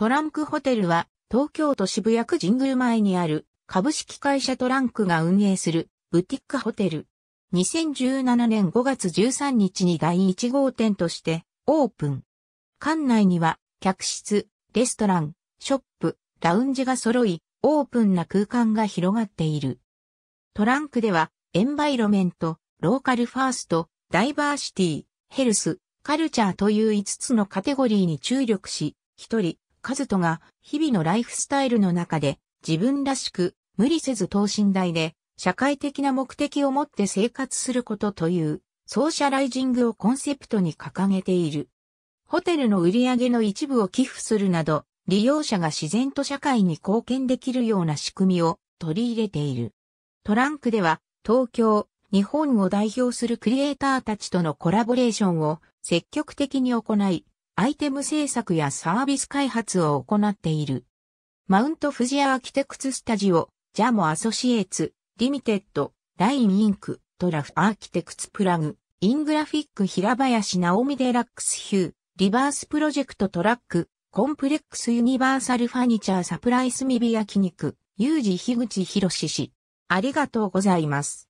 トランクホテルは東京都渋谷区神宮前にある株式会社トランクが運営するブティックホテル。2017年5月13日に第1号店としてオープン。館内には客室、レストラン、ショップ、ラウンジが揃い、オープンな空間が広がっている。トランクではエンバイロメント、ローカルファースト、ダイバーシティ、ヘルス、カルチャーという5つのカテゴリーに注力し、一人、和人が日々のライフスタイルの中で自分らしく無理せず等身大で社会的な目的を持って生活することというソーシャライジングをコンセプトに掲げている。ホテルの売り上げの一部を寄付するなど利用者が自然と社会に貢献できるような仕組みを取り入れている。トランクでは東京、日本を代表するクリエイターたちとのコラボレーションを積極的に行い、アイテム制作やサービス開発を行っている。マウントフジアーキテクツスタジオ、ジャモアソシエーツ、リミテッド、ラインインク、トラフアーキテクツプラグ、イングラフィック平林直美デラックスヒュー、リバースプロジェクトトラック、コンプレックスユニバーサルファニチャーサプライスミビ焼肉、ユージ樋口博氏。ありがとうございます。